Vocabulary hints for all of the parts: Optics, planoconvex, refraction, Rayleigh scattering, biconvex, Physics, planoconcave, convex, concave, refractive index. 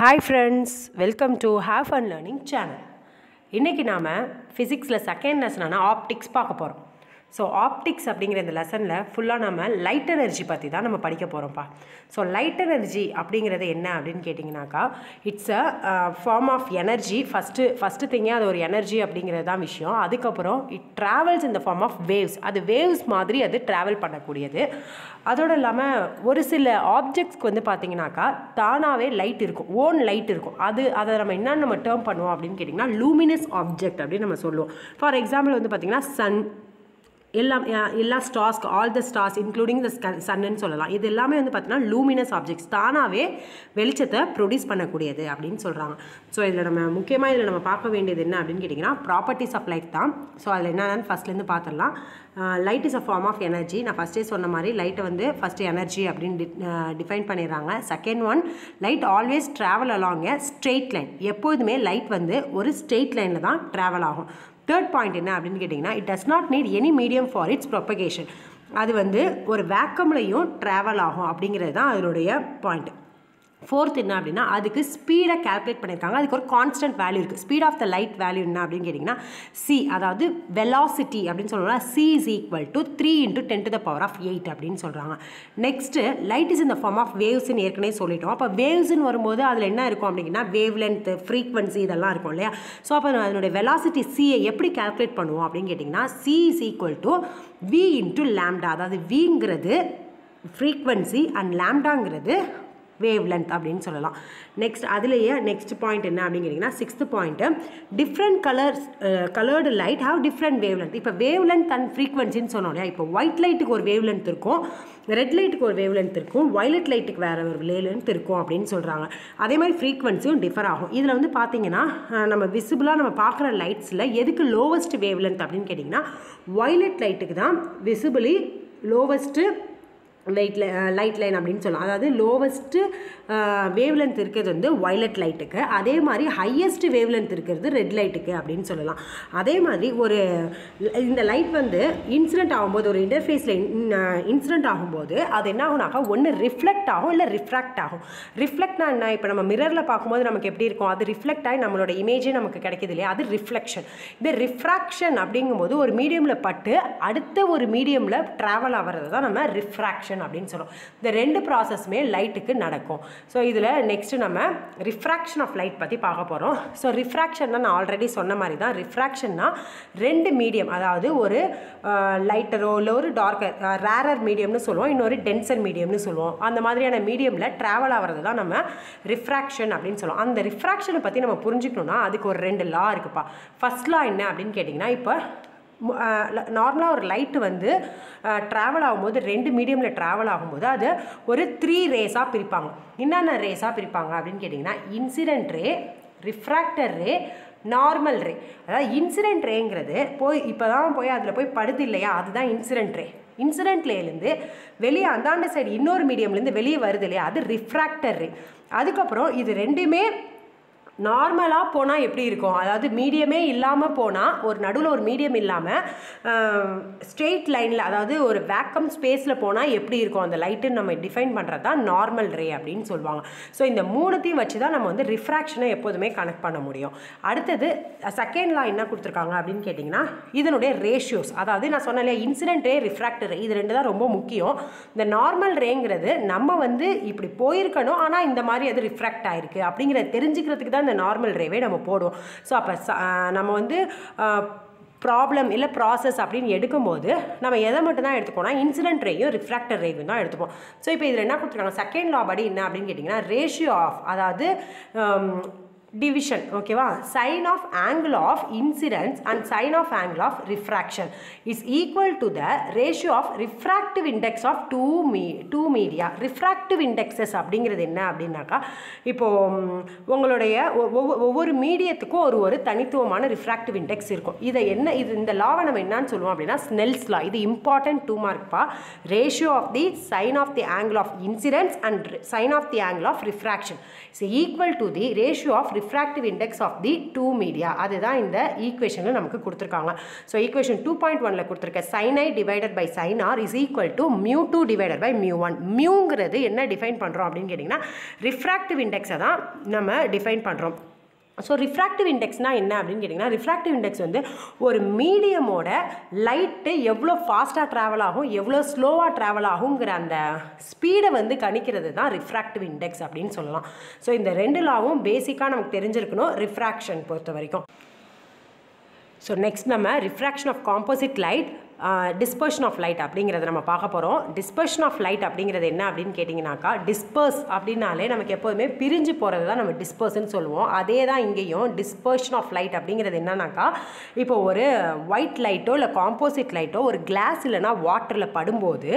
Hi friends, welcome to Have Fun Learning channel. Inneki nama physics la second lesson ana optics paakaporam. So optics அப்படிங்கற இந்த லெசன்ல ஃபுல்லா நாம light energy பத்தி தான் நம்ம படிக்க போறோம் பா. So light energy அப்படிங்கறது என்ன அப்படினு கேட்டிங்கனாக்கா it's a form of energy. First thing அது ஒரு எனர்ஜி அப்படிங்கறது தான் விஷயம். அதுக்கு அப்புறம் it travels in the form of waves. அது waves மாதிரி அது travel பண்ணக்கூடியது. அதோட இல்லாம ஒரு சில ஆப்ஜெக்ட்ஸ்க்கு வந்து பாத்தீங்கனாக்கா தானாவே லைட் இருக்கும். ஓன் லைட் இருக்கும். அதை நம்ம என்ன நம்ம டர்ம் பண்ணுவோம் அப்படினு கேட்டிங்கனா luminous object அப்படி நம்ம சொல்லுவோம். For example வந்து பாத்தீங்கனா sun எல்லா stars all the stars including the சன்னு சொல்லலாம். இது எல்லாமே வந்து பார்த்தீங்கன்னா லூமினஸ் ஆப்ஜெக்ட்ஸ் தானாகவே வெளிச்சத்தை ப்ரொடியூஸ் பண்ணக்கூடியது அப்படின்னு சொல்கிறாங்க. ஸோ இதில் நம்ம பார்க்க வேண்டியது என்ன அப்படின்னு கேட்டிங்கன்னா ப்ராப்பர்ட்டிஸ் ஆஃப் லைட் தான். ஸோ அதில் என்னென்னு ஃபஸ்ட்லேருந்து பார்த்துடலாம். Light is a form of energy. நான் ஃபஸ்ட்டே சொன்ன மாதிரி லைட்டை வந்து ஃபஸ்ட்டு எனர்ஜி அப்படின்னு டிஃபைன் பண்ணிடுறாங்க. Second one, light always travel along a straight line. எப்போதுமே லைட் வந்து ஒரு ஸ்ட்ரெயிட் லைனில் தான் ட்ராவல் ஆகும். தேர்ட் பாயிண்ட் என்ன அப்படின்னு கேட்டிங்கன்னா it does not need any medium for its propagation. அது வந்து ஒரு வேக்கம்லையும் ட்ராவல் ஆகும் அப்படிங்கிறது தான் அதனுடைய பாயிண்ட். ஃபோர்த் என்ன அப்படின்னா அதுக்கு ஸ்பீடை கால்குலேட் பண்ணியிருக்காங்க. அதுக்கு ஒரு கான்ஸ்டன்ட் வேல்யூ இருக்குது. Speed of the light value என்ன அப்படின்னு கேட்டிங்கன்னா சி, அதாவது வெலாசிட்டி அப்படின்னு சொல்லணும்னா சி இஸ் ஈக்குவல் டு 3 × 10⁸ அப்படின்னு சொல்கிறாங்க. நெக்ஸ்ட்டு, லைட் இஸ் இந்த ஃபார்ம் ஆஃப் வேவ்ஸ்ன்னு ஏற்கனவே சொல்லிட்டோம். அப்போ வேவ்ஸ்ன்னு வரும்போது அதில் என்ன இருக்கும் அப்படின்னா வேவ் லென்த், ஃப்ரீக்வன்சி இதெல்லாம் இருக்கும் இல்லையா. ஸோ அப்போ அதனுடைய வெலாசிட்டி சியை எப்படி கால்குலேட் பண்ணுவோம் அப்படின்னு கேட்டிங்கன்னா C is equal to v × λ. அதாவது vங்கிறது ஃப்ரீக்வன்சி அண்ட் லாம்டாங்கிறது வேவ் லென்த் அப்படின்னு சொல்லலாம். நெக்ஸ்ட், அதுலேயே நெக்ஸ்ட் பாயிண்ட் என்ன அப்படின்னு கேட்டிங்கன்னா sixth point, different coloured light have different wave length. இப்போ வேவ் லென்த் அண்ட் ஃப்ரீக்வன்சின்னு சொன்னோம் இல்லையா. இப்போ ஒயிட் லைட்டுக்கு ஒரு வேவ் லென்த் இருக்கும், ரெட் லைட்டுக்கு ஒரு வேவ் லென்த் இருக்கும், வயலட் லைட்டுக்கு வேறு ஒரு வேவ் லென்த் இருக்கும் அப்படின்னு சொல்கிறாங்க. அதே மாதிரி ஃப்ரீக்வன்சியும் டிஃபர் ஆகும். இதில் வந்து பார்த்தீங்கன்னா நம்ம விசிபிளாக நம்ம பார்க்குற லைட்ஸில் எதுக்கு லோவஸ்ட் வேவ் லென்த் அப்படின்னு கேட்டிங்கன்னா வயலட் லைட்டுக்கு தான் விசிபிளி லோவஸ்ட்டு லைட் லைன் அப்படின்னு சொல்லலாம். அதாவது லோவஸ்ட்டு வேவ் லென்த் இருக்கிறது வந்து வயலட் லைட்டுக்கு, அதே மாதிரி ஹையஸ்ட் வேவ் லென்த் இருக்கிறது ரெட் லைட்டுக்கு அப்படின்னு சொல்லலாம். அதே மாதிரி ஒரு இந்த லைட் வந்து இன்சிடென்ட் ஆகும்போது, ஒரு இன்டர்ஃபேஸில் இன்சிடென்ட் ஆகும்போது அது என்ன ஆகுனாக்கா ஒன்று ரிஃப்ளெக்ட் ஆகும் இல்லை ரிஃப்ராக்ட் ஆகும். ரிஃப்ளெக்ட்னா என்ன, இப்போ நம்ம மிரரில் பார்க்கும்போது நமக்கு எப்படி இருக்கும், அது ரிஃப்ளெக்ட் ஆகி நம்மளோட இமேஜே நமக்கு கிடைக்கிது இல்லையா, அது ரிஃப்ளெக்ஷன். இந்த ரிஃப்ராக்ஷன் அப்படிங்கும்போது ஒரு மீடியமில் பட்டு அடுத்த ஒரு மீடியமில் ட்ராவல் ஆகிறது தான் நம்ம ரிஃப்ராக்ஷன் அப்படின்னு சொல்றோம். இந்த ரெண்டு ப்ராசஸ்மே லைட்டுக்கு நடக்கும். ஸோ இதில் நெக்ஸ்ட் நம்ம ரிஃப்ராக்ஷன் ஆஃப் லைட் பற்றி பார்க்க போகிறோம். ஸோ ரிஃப்ராக்ஷன்னா நான் ஆல்ரெடி சொன்ன மாதிரி தான், ரிஃப்ராக்ஷன்னா ரெண்டு மீடியம், அதாவது ஒரு லைட்டரோ இல்லை ஒரு டார்க்கர் ரேரர் மீடியம்னு சொல்லுவோம், இன்னொரு டென்சர் மீடியம்னு சொல்லுவோம். அந்த மாதிரியான மீடியமில் ட்ராவல் ஆகிறது தான் நம்ம ரிஃப்ராக்ஷன் அப்படின்னு சொல்லுவோம். அந்த ரிஃப்ராக்ஷனை பற்றி நம்ம புரிஞ்சுக்கணும்னா அதுக்கு ஒரு ரெண்டு லா இருக்குப்பா. ஃபர்ஸ்ட் லா என்ன அப்படின்னு கேட்டிங்கன்னா, இப்போ நார்மலாக ஒரு லைட்டு வந்து ட்ராவல் ஆகும்போது ரெண்டு மீடியமில் ட்ராவல் ஆகும்போது அது ஒரு 3 ரேஸாக பிரிப்பாங்க. என்னென்ன ரேஸாக பிரிப்பாங்க அப்படின்னு கேட்டிங்கன்னா incident ray, refractor ray, normal ray. அதாவது இன்சிடென்ட் ரேங்கிறது போய் இப்போ தான் போய் அதில் போய் படுது இல்லையா, அதுதான் இன்சிடென்ட் ரே. இன்சிடென்ட் ரேலேருந்து வெளியே அந்தாண்ட சைடு இன்னொரு மீடியம்லேருந்து வெளியே வருது இல்லையா, அது ரிஃப்ராக்டர் ரே. அதுக்கப்புறம் இது ரெண்டுமே நார்மலாக போனால் எப்படி இருக்கும், அதாவது மீடியமே இல்லாமல் போனால், ஒரு நடுவில் ஒரு மீடியம் இல்லாமல் ஸ்ட்ரெயிட் லைனில், அதாவது ஒரு வேக்கம் ஸ்பேஸில் போனால் எப்படி இருக்கும் அந்த லைட்டுன்னு நம்ம டிஃபைன் பண்ணுறது தான் நார்மல் ரே அப்படின்னு சொல்லுவாங்க. ஸோ இந்த மூணுத்தையும் வச்சு தான் நம்ம வந்து ரிஃப்ராக்ஷனை எப்போதுமே கனெக்ட் பண்ண முடியும். அடுத்தது செகண்ட் லா என்ன கொடுத்துருக்காங்க அப்படின்னு கேட்டிங்கன்னா இதனுடைய ரேஷியோஸ், அதாவது நான் சொன்னேன் இல்லையா இன்சிடென்ட் ரே, ரிஃப்ராக்டர் ரே, இது ரெண்டு தான் ரொம்ப முக்கியம். இந்த நார்மல் ரேங்கிறது நம்ம வந்து இப்படி போயிருக்கணும், ஆனால் இந்த மாதிரி அது ரிஃப்ராக்ட் ஆகிருக்கு அப்படிங்கிற தெரிஞ்சுக்கிறதுக்கு தான் நார்மல் ரேவே நம்ம போடுவோம். ஸோ அப்போ நம்ம வந்து ப்ராப்ளம் இல்லை ப்ராசஸ் அப்படின்னு எடுக்கும்போது நம்ம எதை மட்டும் தான் எடுத்துக்கோனா இன்சிடென்ட் ரேயும் ரிஃப்ராக்டர் ரேயும் தான் எடுத்துப்போம். ஸோ இப்போ இதில் என்ன கொடுத்துருக்காங்க செகண்ட் லா படி என்ன அப்படின்னு கேட்டிங்கன்னா ரேஷியோ ஆஃப், அதாவது டிவிஷன், ஓகேவா, sine of angle of incidence and sine of angle of refraction is equal to the ratio of refractive index of two media. Refractive indexes அப்படிங்கிறது என்ன அப்படின்னாக்கா இப்போது உங்களுடைய ஒவ்வொரு மீடியத்துக்கும் ஒரு தனித்துவமான ரிஃப்ராக்டிவ் இண்டெக்ஸ் இருக்கும். இதை என்ன, இது இந்த லாவை நம்ம என்னன்னு சொல்லுவோம் அப்படின்னா ஸ்னெல்ஸ் லா. இது இம்பார்ட்டன்ட் 2 மார்க்பா. Ratio of the sine of the angle of incidence and sine of the angle of refraction is equal to the ratio of refractive index of the two media. That is the equation. So equation 2.1 sin I divided by sin r is equal to mu 2 divided by mu 1. Mu define refractive index define. So refractive index na enna appdinu kettingna, refractive index vende or medium oda light evlo fast ah travel agum evlo slow ah travel agum gra andha speed vende kanikkiradhu da refractive index appdinu sollalam. So indha rendu law um basic ah namakku therinjirukano refraction portha varaikum. So next nama refraction of composite light, dispersion of light அப்படிங்கறத நம்ம பார்க்க போறோம். Dispersion of light அப்படிங்கறது என்ன அப்படினு கேட்டிங்கனாக்கா, disperse அப்படினாலே நமக்கு எப்பவுமே பிரிஞ்சு போறது தான் நம்ம disperse ன்னு சொல்லுவோம். அதே தான் இங்கேயும் dispersion of light அப்படிங்கறது என்னன்னாக்கா, இப்போ ஒரு white light இல்ல composite light ஒரு glass இல்லனா வாட்டர்ல படும்போது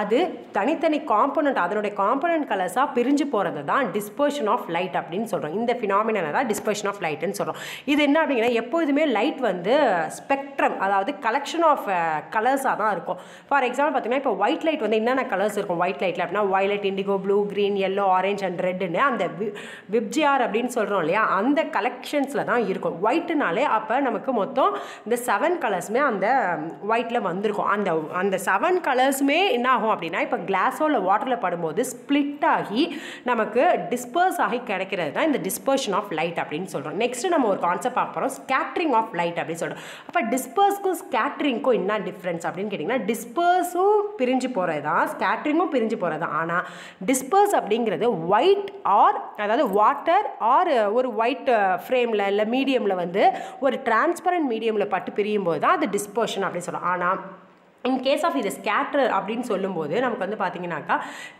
அது தனித்தனி காம்போனன்ட் அதனுடைய காம்போனன்ட் கலர்ஸா பிரிஞ்சு போறது தான் dispersion of light அப்படினு சொல்றோம். இந்த phenomenon தான் dispersion of light ன்னு சொல்றோம். இது என்ன அப்படினா எப்பவுமே light வந்து ஸ்பெக்ட்ரம் அதாவது கலெக்ஷன் ஆஃப் கலர்ஸ் ஆ தான் இருக்கும். ஃபார் எக்ஸாம்பிள் பார்த்தீங்கன்னா இப்போ ஒயிட் லைட் வந்து என்னென்ன கலர்ஸ் இருக்கும், ஒயிட் லைட்ல அப்படின்னா violet, indigo, blue, green, yellow, orange and ரெட்னு அந்த விப்ஜிஆர் அப்படின்னு சொல்கிறோம் இல்லையா, அந்த கலெக்ஷன்ஸில் தான் இருக்கும். ஒயிட்டுனாலே அப்போ நமக்கு மொத்தம் இந்த 7 கலர்ஸுமே அந்த ஒயிட்டில் வந்திருக்கும். அந்த 7 கலர்ஸுமே என்ன ஆகும் அப்படின்னா இப்போ கிளாஸோ இல்லை வாட்டரில் படும்போது ஸ்பிளிட் ஆகி நமக்கு டிஸ்பர்ஸ் ஆகி கிடைக்கிறது தான் இந்த டிஸ்பர்ஷன் ஆஃப் லைட் அப்படின்னு சொல்கிறோம். நெக்ஸ்ட் நம்ம ஒரு கான்செப்ட் பார்க்க போகிறோம், ஸ்கேட்டரிங் ஆஃப் லைட் அப்படின்னு சொல்கிறோம். அப்போ டிஸ்பர்ஸ்க்கும் ஸ்கேட்டரிங்க்கும் என்ன டிஃப்ரென்ஸ் அப்படின்னு கேட்டிங்கன்னா, டிஸ்பர்ஸும் பிரிஞ்சு போகிறது தான், ஸ்கேட்டரிங்கும் பிரிஞ்சு போகிறது தான். ஆனால் டிஸ்பர்ஸ் அப்படிங்கிறது ஒயிட் ஆர் அதாவது வாட்டர் ஆர் ஒரு ஒயிட் ஃப்ரேமில் இல்லை மீடியமில் வந்து ஒரு டிரான்ஸ்பரண்ட் மீடியமில் பட்டு பிரியும் போது தான் அது டிஸ்பர்ஷன் அப்படின்னு சொல்லலாம். ஆனால் இன் கேஸ் ஆஃப் இது ஸ்கேட்டர் அப்படின்னு சொல்லும்போது நமக்கு வந்து பார்த்தீங்கன்னாக்கா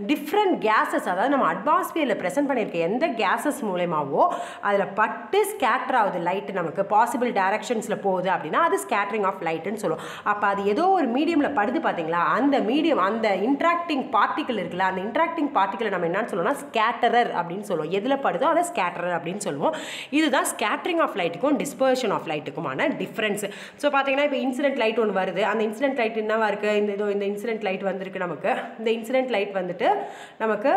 டிஃப்ரெண்ட் கேஸஸ் அதாவது நம்ம அட்மாஸ்பியரில் ப்ரெசென்ட் பண்ணியிருக்க எந்த கேஸஸ் மூலயமாவோ அதில் பட்டு ஸ்கேட்டர் ஆகுது லைட்டு நமக்கு பாசிபிள் டைரக்ஷன்ஸில் போகுது அப்படின்னா அது ஸ்கேட்டரிங் ஆஃப் லைட்டுன்னு சொல்லுவோம். அப்போ அது ஏதோ ஒரு மீடியமில் படுது பார்த்தீங்களா, அந்த மீடியம் அந்த இன்ட்ராக்டிங் பார்ட்டிக்கல் இருக்குல்ல, அந்த இன்ட்ராக்டிங் பார்ட்டிக்கலை நம்ம என்னன்னு சொல்லுவோம்னா ஸ்கேட்டரர் அப்படின்னு சொல்லுவோம். எதில் படுதோ அதை ஸ்கேட்டரர் அப்படின்னு சொல்லுவோம். இதுதான் ஸ்கேட்டரிங் ஆஃப் லைட்டுக்கும் டிஸ்பர்ஷன் ஆஃப் லைட்டுக்குமான டிஃப்ரென்ஸ். ஸோ பார்த்தீங்கன்னா இப்போ இன்சிடென்ட் லைட் ஒன்று வருது, அந்த இன்சிடென்ட் லைட் இருக்குது இந்த இன்சிடென்ட் லைட் வந்துருக்கு நமக்கு, இந்த இன்சிடென்ட் லைட் வந்துட்டு நமக்கு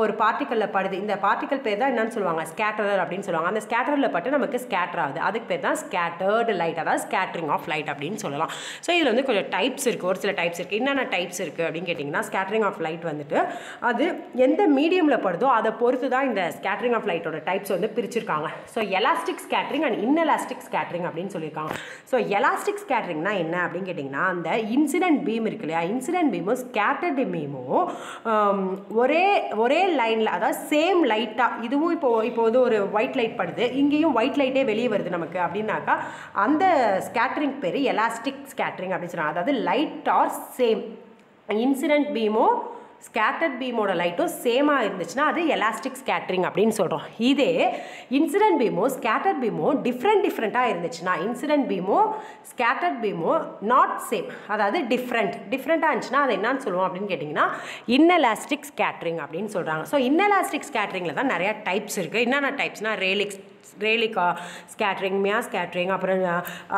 ஒரு பார்ட்டிக்கலில் படுது, இந்த பார்ட்டிக்கல் பேர் தான் என்னன்னு சொல்லுவாங்க ஸ்கேட்டரர் அப்படின்னு சொல்லுவாங்க. அந்த ஸ்கேட்டரில் பட்டு நமக்கு ஸ்கேட்டர் ஆகுது, அதுக்கு பேர் தான் ஸ்கேட்டர்டு லைட், அதாவது ஸ்கேட்டரிங் ஆஃப் லைட் அப்படின்னு சொல்லலாம். ஸோ இதில் வந்து கொஞ்சம் டைப்ஸ் இருக்குது, ஒரு சில டைப்ஸ் இருக்குது. என்னென்ன டைப்ஸ் இருக்குது அப்படின்னு கேட்டிங்கன்னா, ஸ்கேட்டரிங் ஆஃப் லைட் வந்துட்டு அது எந்த மீடியமில் படுதோ அதை பொறுத்து தான் இந்த ஸ்கேட்டரிங் ஆஃப் லைட்டோட டைப்ஸ் வந்து பிரிச்சிருக்காங்க. So elastic scattering and inelastic scattering அப்படின்னு சொல்லியிருக்காங்க. ஸோ எலாஸ்டிக் ஸ்கேட்டரிங்னா என்ன அப்படின்னு கேட்டிங்கன்னா, அந்த இன்சிடென்ட் பீம் இருக்கு இல்லையா, இன்சிடென்ட் பீமும் ஸ்கேட்டர்டு பீமும் ஒரே லைனில் அதாவது சேம் லைட்டாக இதுவும் இப்போ வந்து ஒரு ஒயிட் லைட் படுது, இங்கேயும் ஒயிட் லைட்டே வெளியே வருது நமக்கு அப்படின்னாக்கா அந்த ஸ்கேட்டரிங் பேர் எலாஸ்டிக் ஸ்கேட்டரிங் அப்படின்னு சொல்லுவாங்க. அதாவது லைட் ஆர் சேம் இன்சிடென்ட் பீமும் ஸ்கேட்டர்ட் பீமோட லைட்டும் சேமாக இருந்துச்சுன்னா அது எலாஸ்டிக் ஸ்கேட்டரிங் அப்படின்னு சொல்கிறோம். இதே இன்சிடென்ட் பீமோ ஸ்கேட்டர்ட் பீமோ டிஃப்ரெண்ட்டாக இருந்துச்சுன்னா, இன்சிடென்ட் பீமோ ஸ்கேட்டர்ட் பீமோ நாட் சேம் அதாவது டிஃப்ரெண்ட்டாக இருந்துச்சுன்னா அது என்னன்னு சொல்லுவோம் அப்படின்னு கேட்டிங்கன்னா இன்எலாஸ்டிக் ஸ்கேட்டரிங் அப்படின்னு சொல்கிறாங்க. ஸோ இன்எலாஸ்டிக் ஸ்கேட்டரிங்கில் தான் நிறையா டைப்ஸ் இருக்குது. என்னென்ன டைப்ஸ்னால் ரேலீ ஸ்கேட்டரிங், மியா ஸ்கேட்டரிங், அப்புறம்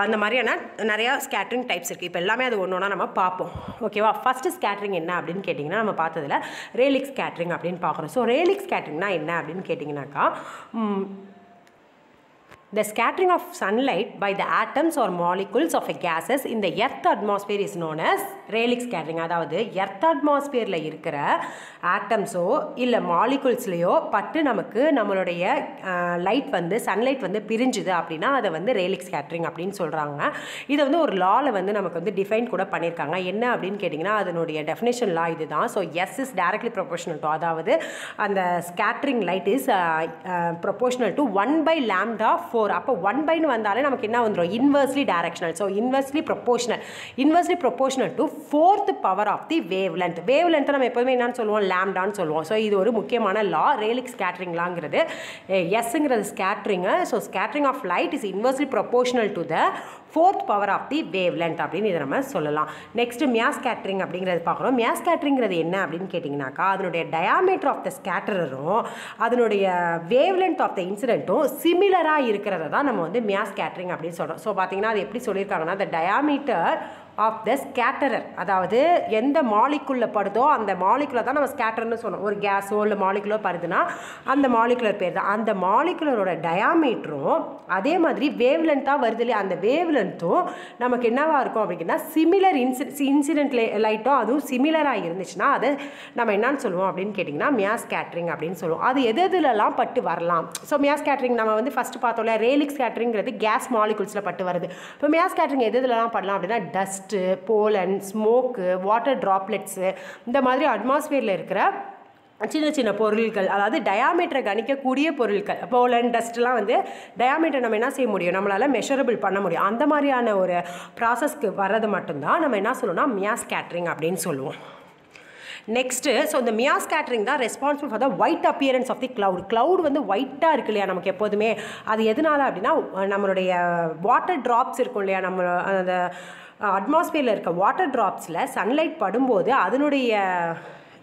அந்த மாதிரியான நிறையா ஸ்கேட்டரிங் டைப்ஸ் இருக்குது. இப்போ எல்லாமே அது ஒன்று ஒன்றா நம்ம பார்ப்போம், ஓகேவா? ஃபஸ்ட்டு ஸ்கேட்டரிங் என்ன அப்படின்னு கேட்டிங்கன்னா நம்ம பார்த்ததில் ரேலீ ஸ்கேட்டரிங் அப்படின்னு பார்க்குறோம். ஸோ ரேலீ ஸ்கேட்டரிங்னா என்ன அப்படின்னு கேட்டிங்கனாக்கா, the scattering of sunlight by the atoms or molecules of a gases in the earth atmosphere is known as Rayleigh scattering. அதாவது earth atmosphereல இருக்கிற ஆட்டம்ஸோ இல்லை மாலிகுல்ஸ்லையோ பட்டு நமக்கு நம்மளுடைய லைட் வந்து சன்லைட் வந்து பிரிஞ்சுது அப்படின்னா அதை வந்து Rayleigh scattering அப்படின்னு சொல்கிறாங்க. இதை வந்து ஒரு லாவில் வந்து நமக்கு வந்து டிஃபைன் கூட பண்ணியிருக்காங்க. என்ன அப்படின்னு கேட்டிங்கன்னா அதனுடைய டெஃபினேஷன் லா இது தான். So S is directly proportional to, அதாவது அந்த scattering light is proportional to 1/λ4. அப்போ 1/னு வந்தாலே நமக்கு என்ன வந்துடும், inversely directional. So inversely proportional to 4th power of the wave length. வேவ் லென்த்தை நம்ம எப்போதுமே என்னன்னு சொல்லுவோம், லாம்டான்னு சொல்லுவோம். ஸோ இது ஒரு முக்கியமான லா ரேலீ ஸ்கேட்டரிங் லாங்கிறது. எஸ்ங்கிறது ஸ்கேட்டரிங்கு. So scattering of light is inversely proportional to the 4th power of the wave length அப்படின்னு இதை நம்ம சொல்லலாம். நெக்ஸ்ட் மியா ஸ்கேட்டரிங் அப்படிங்கிறது பார்க்குறோம். மியா ஸ்கேட்டரிங்கிறது என்ன அப்படின்னு கேட்டிங்கனாக்கா அதனுடைய டயாமீட்டர் ஆஃப் த ஸ்கேட்டரரும் அதனுடைய வேவ் லென்த் ஆஃப் த இன்சிடென்ட்டும் சிமிலராக இருக்கிறத தான் நம்ம வந்து மியா ஸ்கேட்டரிங் அப்படின்னு சொல்கிறோம். ஸோ பார்த்தீங்கன்னா அது எப்படி சொல்லியிருக்காங்கன்னா, the diameter of the scatterer. அதாவது எந்த மாலிக்குள்ள படுதோ அந்த மாலிக்குல தான் நம்ம ஸ்கேட்டர்னு சொல்றோம். ஒரு கேஸோ இல்ல மாலிக்குலோ படுதுனா அந்த மாலிகுலர் பேர் தான். அந்த மாலிகுலரோட டயாமீட்டரும் அதே மாதிரி வேவ் லென்த்தா வருதுல அந்த வேவ் லென்த்தும் நமக்கு என்னவா இருக்கும் அப்படினா சிமிலர் இன்சிடென்ட் லைட்டோ அது சிமிலரா இருந்துச்சுனா அதை நம்ம என்னன்னு சொல்லுவோம் அப்படினு கேட்டிங்கனா மியா ஸ்கேட்டரிங் அப்படினு சொல்லுவோம். அது எதெதெல்லாம் பட்டு வரலாம். சோ மியா ஸ்கேட்டரிங் நம்ம வந்து ஃபர்ஸ்ட் பார்த்தோம்ல ரேலிக் ஸ்கேட்டரிங்ங்கிறது கேஸ் மாலிகுல்ஸ்ல பட்டு வருது. இப்போ மியா ஸ்கேட்டரிங் எதெதெல்லாம் பண்ணலாம் அப்படினா dust, pollen, smoke, water droplets இந்த மாதிரி அட்மாஸ்பியர்ல இருக்கிற சின்ன சின்ன பொருட்கள் அதாவது டயாமீட்டரை கணிக்கக்கூடிய பொருட்கள் போலன் டஸ்ட்லாம் வந்து டயாமீட்டர் நம்ம என்ன செய்ய முடியும் நம்மளால் மெஷரபிள் பண்ண முடியும். அந்த மாதிரியான ஒரு ப்ராசஸ்க்கு வர்றது மட்டும்தான் நம்ம என்ன சொல்லுவோம்னா மியா ஸ்கேட்டரிங் அப்படின்னு சொல்லுவோம். நெக்ஸ்ட்டு ஸோ இந்த மியா ஸ்கேட்டரிங் தான் responsible for the white appearance of the cloud. Cloud வந்து ஒயிட்டாக இருக்கு இல்லையா நமக்கு எப்போதுமே, அது எதனால அப்படின்னா நம்மளுடைய வாட்டர் ட்ராப்ஸ் இருக்கும் இல்லையா நம்ம அந்த அட்மாஸ்பியரில் இருக்க வாட்டர் ட்ராப்ஸில் சன்லைட் படும்போது அதனுடைய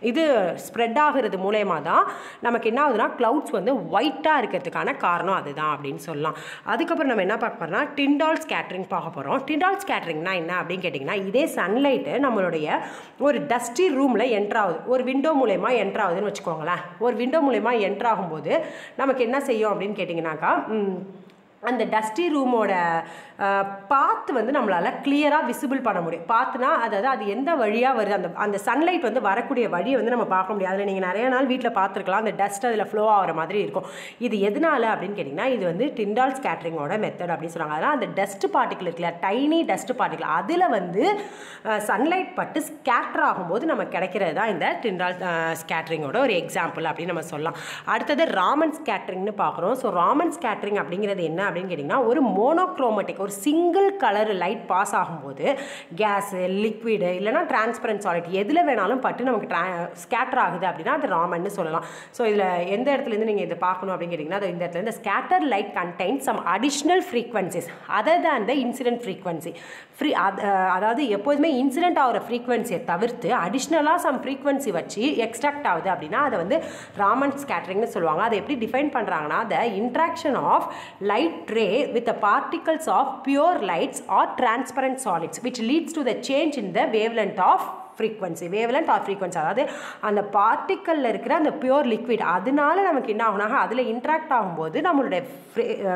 இது ஸ்ப்ரெட் ஆகிறது மூலயமா தான் நமக்கு என்ன ஆகுதுன்னா க்ளவுட்ஸ் வந்து ஒயிட்டாக இருக்கிறதுக்கான காரணம் அதுதான் அப்படின்னு சொல்லலாம். அதுக்கப்புறம் நம்ம என்ன பார்க்க போகிறோம்னா டிண்டால் ஸ்கேட்டரிங் பார்க்க போகிறோம். டிண்டால் ஸ்கேட்டரிங்னா என்ன அப்படின்னு கேட்டிங்கன்னா இதே சன்லைட்டு நம்மளுடைய ஒரு டஸ்டி ரூமில் என்ட்ராகுது, ஒரு விண்டோ மூலயமா என்ட்ராகுதுன்னு வச்சுக்கோங்களேன். ஒரு விண்டோ மூலயமா என்ட்ராகும்போது நமக்கு என்ன செய்யும் அப்படின்னு கேட்டிங்கனாக்கா அந்த டஸ்டி ரூமோட பாத் வந்து நம்மளால் கிளியராக விசிபிள் பண்ண முடியும். பாத்துனா அதாவது அது எந்த வழியாக வருது அந்த அந்த சன்லைட் வந்து வரக்கூடிய வழியை வந்து நம்ம பார்க்க முடியும். அதில் நீங்கள் நிறைய நாள் வீட்டில் பார்த்துருக்கலாம் அந்த டஸ்ட் அதில் ஃப்ளோ ஆகிற மாதிரி இருக்கும். இது எதனால் அப்படின்னு கேட்டிங்கன்னா இது வந்து டிண்டால் ஸ்கேட்டரிங்கோட மெத்தட் அப்படின்னு சொல்கிறாங்க. அதனால் அந்த டஸ்ட் பார்ட்டிக்கல் இருக்குல்ல டைனி டஸ்ட் பார்ட்டிக்கல் அதில் வந்து சன்லைட் பட்டு ஸ்கேட்டர் ஆகும்போது நம்ம கிடைக்கிறது தான் இந்த டிண்டால் ஸ்கேட்டரிங்கோட ஒரு எக்ஸாம்பிள் அப்படின்னு நம்ம சொல்லலாம். அடுத்தது ராமன் ஸ்கேட்டரிங்னு பார்க்குறோம். ஸோ ராமன் ஸ்கேட்டரிங் அப்படிங்கிறது என்ன அப்படின்னு கேட்டிங்கன்னா ஒரு மோனோக்ரோமேட்டிக் ஒரு சிங்கிள் கலர் லைட் பாஸ் ஆகும்போது கேஸு, லிக்விடு இல்லைனா டிரான்ஸ்பரண்ட் சாலிட் எதில் வேணாலும் பட்டு நமக்கு ஸ்கேட்டர் ஆகுது அப்படின்னா அது ராமன்னு சொல்லலாம். ஸோ இதில் எந்த இடத்துலேருந்து நீங்கள் இதை பார்க்கணும் அப்படின்னு கேட்டிங்கன்னா அது இந்த இடத்துல இந்த scatter light contain some additional frequencies other than the incident frequency free அதாவது எப்போதுமே இன்சிடென்ட் ஆகிற ஃப்ரீக்வன்சியை தவிர்த்து அடிஷ்னலாக சம் ஃப்ரீக்வன்சி வச்சு எக்ஸ்ட்ராக்ட் ஆகுது அப்படின்னா அதை வந்து ராமன் ஸ்கேட்டரிங்னு சொல்லுவாங்க. அதை எப்படி டிஃபைன் பண்ணுறாங்கன்னா the interaction of light ray with the particles of pure lights or transparent solids which leads to the change in the wavelength of frequency wavelength or frequency அதாவது அந்த பார்ட்டிக்கல்ல இருக்கிற அந்த பியூர் லிக்விட் அதனால நமக்கு என்ன ஆகுனாக அதில் இன்ட்ராக்ட் ஆகும்போது நம்மளுடைய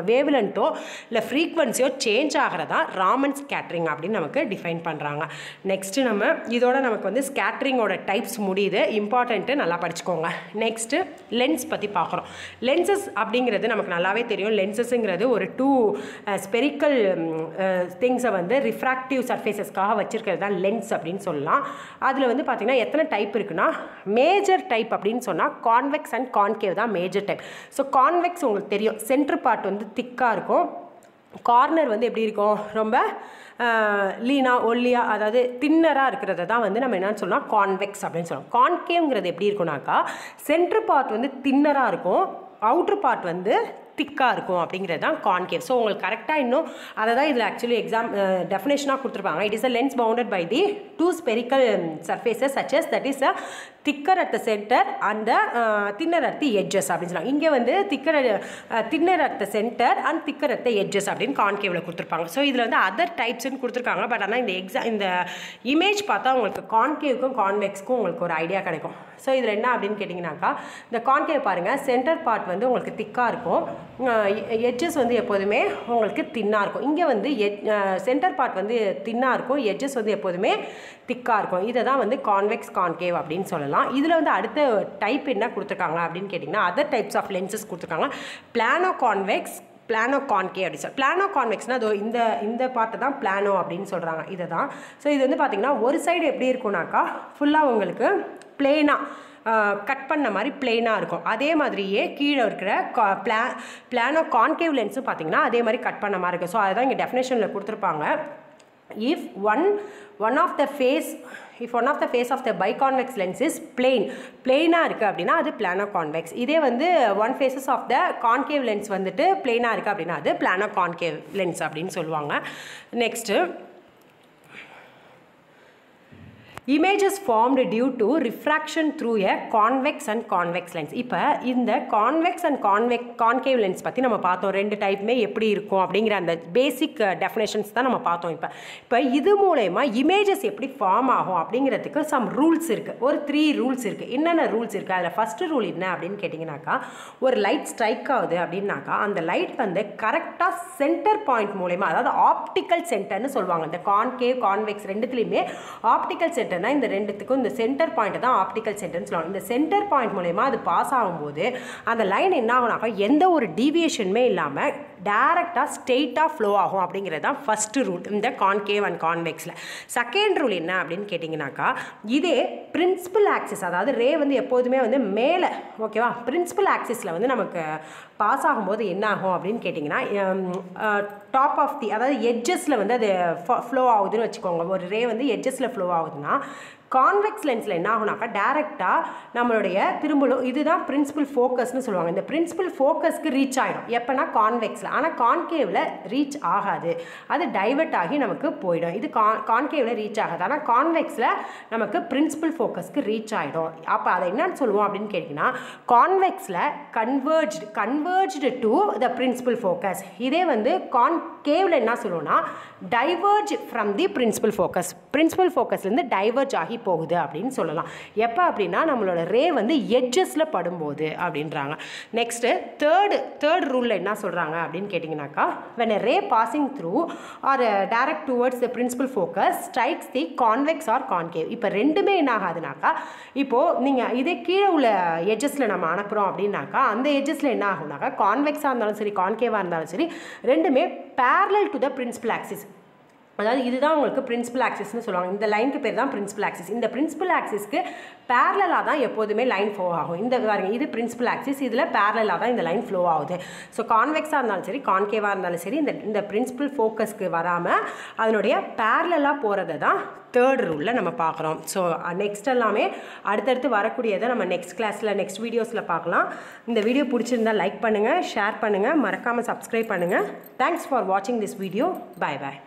வேவ்லென்த்தோ இல்லை ஃப்ரீக்வன்சியோ சேஞ்ச் ஆகிறதா ராமன் ஸ்கேட்டரிங் அப்படின்னு நமக்கு டிஃபைன் பண்ணுறாங்க. நெக்ஸ்ட்டு நம்ம இதோட நமக்கு வந்து ஸ்கேட்டரிங்கோட டைப்ஸ் முடியுது. இம்பார்ட்டன்ட்டு நல்லா படிச்சுக்கோங்க. நெக்ஸ்ட்டு லென்ஸ் பற்றி பார்க்குறோம். லென்சஸ் அப்படிங்கிறது நமக்கு நல்லாவே தெரியும். லென்சஸ்ங்கிறது ஒரு டூ ஸ்பெரிக்கல் திங்ஸை வந்து ரிஃப்ராக்டிவ் சர்ஃபேஸஸ்க்காக வச்சுருக்கிறது தான் லென்ஸ் அப்படின்னு சொல்லலாம். அதில் வந்து பார்த்திங்கன்னா எத்தனை டைப் இருக்குன்னா மேஜர் டைப் அப்படின்னு சொன்னால் கான்வெக்ஸ் அண்ட் கான்கேவ் தான் மேஜர் டைப். ஸோ கான்வெக்ஸ் உங்களுக்கு தெரியும் சென்ட்ரு பார்ட் வந்து திக்காக இருக்கும், கார்னர் வந்து எப்படி இருக்கும் ரொம்ப லீனா ஒல்லியா அதாவது தின்னராக இருக்கிறத தான் வந்து நம்ம என்னன்னு சொல்லலாம் கான்வெக்ஸ் அப்படின்னு சொல்லலாம். கான்கேவ்ங்கிறது எப்படி இருக்குன்னாக்கா சென்ட்ரு பார்ட் வந்து தின்னராக இருக்கும், அவுட்ரு பார்ட் வந்து திக்காக இருக்கும் அப்படிங்கிறது தான் கான்கேவ். ஸோ உங்களுக்கு கரெக்டாக இன்னும் அதை தான் இதில் ஆக்சுவலி எக்ஸாம் டெஃபினேஷனாக கொடுத்துருப்பாங்க. It is a lens bounded by the two spherical surfaces such as that is a thicker at the centre and thinner at the edges அப்படின்னு சொல்லுவாங்க. இங்கே வந்து thinner at the centre and thicker at the edges அப்படின்னு கான்கேவில் கொடுத்துருப்பாங்க. So இதில் வந்து other டைப்ஸ்ன்னு கொடுத்துருக்காங்க. பட் ஆனால் இந்த இந்த இமேஜ் பார்த்தா உங்களுக்கு கான்கேவுக்கும் கான்வெக்ஸ்க்கும் உங்களுக்கு ஒரு ஐடியா கிடைக்கும். ஸோ இதில் என்ன அப்படின்னு கேட்டிங்கனாக்கா இந்த கான்கேவ் பாருங்கள் சென்டர் பார்ட் வந்து உங்களுக்கு திக்காக இருக்கும், எட்ஜஸ் வந்து எப்போதுமே உங்களுக்கு தின்னாக இருக்கும். இங்கே வந்து சென்டர் பார்ட் வந்து தின்னாக இருக்கும், எட்ஜஸ் வந்து எப்போதுமே திக்காக இருக்கும். இதை தான் வந்து கான்வெக்ஸ் கான்கேவ் அப்படின்னு சொல்லலாம். இதில் வந்து அடுத்த டைப் என்ன கொடுத்துருக்காங்க அப்படின்னு கேட்டிங்கன்னா அதர் டைப்ஸ் ஆஃப் லென்சஸ் கொடுத்துருக்காங்க. பிளானோ கான்வெக்ஸ், பிளானோ கான்கேவ் அப்படின்னு சொல்லி பிளானோ கான்வெக்ஸ்னால் அது இந்த இந்த பார்ட்டை தான் பிளானோ அப்படின்னு சொல்கிறாங்க. இதை தான் ஸோ இது வந்து பார்த்திங்கன்னா ஒரு சைடு எப்படி இருக்கும்னாக்கா ஃபுல்லாக உங்களுக்கு பிளேனாக கட் பண்ண மாதிரி பிளெயினாக இருக்கும். அதே மாதிரியே கீழே இருக்கிற பிளானோ கான்கேவ் லென்ஸும் பார்த்திங்கன்னா அதே மாதிரி கட் பண்ண மாதிரி இருக்குது. ஸோ அதுதான் இங்கே டெஃபினேஷனில் கொடுத்துருப்பாங்க. If one of the face of the biconvex lens is plain plain-ஆ இருக்குது அப்படின்னா அது planoconvex. இதே வந்து one faces of the concave lens வந்துட்டு plain-ஆ இருக்குது அப்படின்னா அது planoconcave lens அப்படின்னு சொல்லுவாங்க. Next Image is formed due to refraction through a convex and convex lens. இப்போ இந்த convex and concave lens பற்றி நம்ம பார்த்தோம். ரெண்டு டைப்புமே எப்படி இருக்கும் அப்படிங்கிற அந்த பேசிக் டெஃபினேஷன்ஸ் தான் நம்ம பார்த்தோம். இப்போ இது மூலமா இமேஜஸ் எப்படி ஃபார்ம் ஆகும் அப்படிங்கிறதுக்கு சம் ரூல்ஸ் இருக்குது. ஒரு 3 ரூல்ஸ் இருக்குது. என்னென்ன ரூல்ஸ் இருக்குது? அதில் ஃபஸ்ட்டு ரூல் என்ன அப்படின்னு கேட்டிங்கனாக்கா, ஒரு லைட் ஸ்ட்ரைக் ஆகுது அப்படின்னாக்கா அந்த லைட் வந்து கரெக்டாக சென்டர் பாயிண்ட் மூலமா, அதாவது ஆப்டிக்கல் சென்டர்னு சொல்லுவாங்க. இந்த கான்கேவ் கான்வெக்ஸ் ரெண்டுத்துலையுமே ஆப்டிக்கல் சென்டர், இந்த ரெண்டுத்துக்கும் இந்த சென்டர் பாயிண்ட் தான் ஆப்டிக்கல் சென்டர்னு சொல்லுவாங்க. இந்த சென்டர் பாயிண்ட் மூலமா அது பாஸ் ஆகும்போது அந்த லைன் என்ன ஆகுனாக்கா எந்த ஒரு டீவியேஷனுமே இல்லாமல் டைரக்டாக ஸ்ட்ரெயிட்டாக ஃப்ளோ ஆகும் அப்படிங்கிறது தான் ஃபஸ்ட்டு ரூல் இந்த கான்கேவ் அண்ட் கான்வெக்ஸில். செகண்ட் ரூல் என்ன அப்படின்னு கேட்டிங்கனாக்கா, இதே பிரின்சிபல் ஆக்சிஸ், அதாவது ரே வந்து எப்போதுமே வந்து மேலே, ஓகேவா, பிரின்சிபல் ஆக்சிஸில் வந்து நமக்கு பாஸ் ஆகும்போது என்ன ஆகும் அப்படின்னு கேட்டிங்கன்னா, டாப் ஆஃப் தி, அதாவது எட்ஜஸில் வந்து அது ஃப்ளோ ஆகுதுன்னு வச்சுக்கோங்க. ஒரு ரே வந்து எட்ஜஸில் ஃப்ளோ ஆகுதுன்னா கான்வெக்ஸ் லென்ஸில் என்ன ஆகுனாக்கா டேரெக்டாக நம்மளுடைய திரும்பலும் இதுதான் பிரின்சிபல் ஃபோக்கஸ்னு சொல்லுவாங்க. இந்த பிரின்சிபல் ஃபோக்கஸ்க்கு ரீச் ஆகிடும் எப்போனா கான்வெக்ஸில், ஆனால் கான்கேவில் ரீச் ஆகாது, அது டைவெர்ட் ஆகி நமக்கு போயிடும். இது கான்கேவில் ரீச் ஆகாது, ஆனால் கான்வெக்ஸில் நமக்கு பிரின்சிபல் ஃபோக்கஸ்க்கு ரீச் ஆகிடும். அப்போ அதை என்னன்னு சொல்லுவோம் அப்படின்னு கேட்டிங்கன்னா, கான்வெக்ஸில் converged to the principal focus. இதே வந்து கான்கேவில் என்ன சொல்லுவோம்னா diverge from the principal focus, principal ஃபோக்கஸ்லேருந்து டைவர்ஜ் ஆகி போகுது அப்படின்னு சொல்லலாம். எப்போ அப்படின்னா நம்மளோட ரே வந்து எட்ஜஸில் படும்போது அப்படின்றாங்க. நெக்ஸ்ட் தேர்ட் ரூலில் என்ன சொல்கிறாங்க அப்படின்னு கேட்டிங்கனாக்கா, when a ray passing through or direct towards the principal focus strikes the convex or concave. இப்போ ரெண்டுமே என்ன ஆகாதுனாக்கா, இப்போது நீங்கள் இதே கீழே உள்ள எட்ஜஸில் நம்ம அனுப்புகிறோம் அப்படின்னாக்கா அந்த எட்ஜஸில் என்ன ஆகுனாக்கா கான்வெக்ஸாக இருந்தாலும் சரி கான்கேவாக இருந்தாலும் சரி ரெண்டுமே parallel to the principal axis. அதாவது இதுதான் உங்களுக்கு பிரின்சிபல் ஆக்சிஸ்னு சொல்லுவாங்க. இந்த லைனுக்கு பேர் தான் பிரின்சிபல் ஆக்சிஸ். இந்த பிரின்சிபல் ஆக்சிஸ்க்கு பேரலாக தான் எப்போதுமே லைன் ஃப்ளோ ஆகும். இந்த பாருங்க, இது பிரின்சிபல் ஆக்சிஸ், இதில் பேரலாக தான் இந்த லைன் ஃப்ளோ ஆகுது. ஸோ கான்வெக்ஸாக இருந்தாலும் சரி கான்கேவாக இருந்தாலும் சரி இந்த பிரின்சிபல் ஃபோக்கஸ்க்கு வராமல் அதனுடைய பேரலாக போகிறத தான் தேர்ட் ரூலில் நம்ம பார்க்குறோம். ஸோ நெக்ஸ்ட் எல்லாமே அடுத்தடுத்து வரக்கூடியதை நம்ம நெக்ஸ்ட் கிளாஸில் நெக்ஸ்ட் வீடியோஸில் பார்க்கலாம். இந்த வீடியோ பிடிச்சிருந்தால் லைக் பண்ணுங்கள், ஷேர் பண்ணுங்கள், மறக்காமல் சப்ஸ்கிரைப் பண்ணுங்கள். தேங்க்ஸ் ஃபார் வாட்சிங் திஸ் வீடியோ. Bye bye.